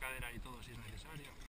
cadera y todo si es necesario.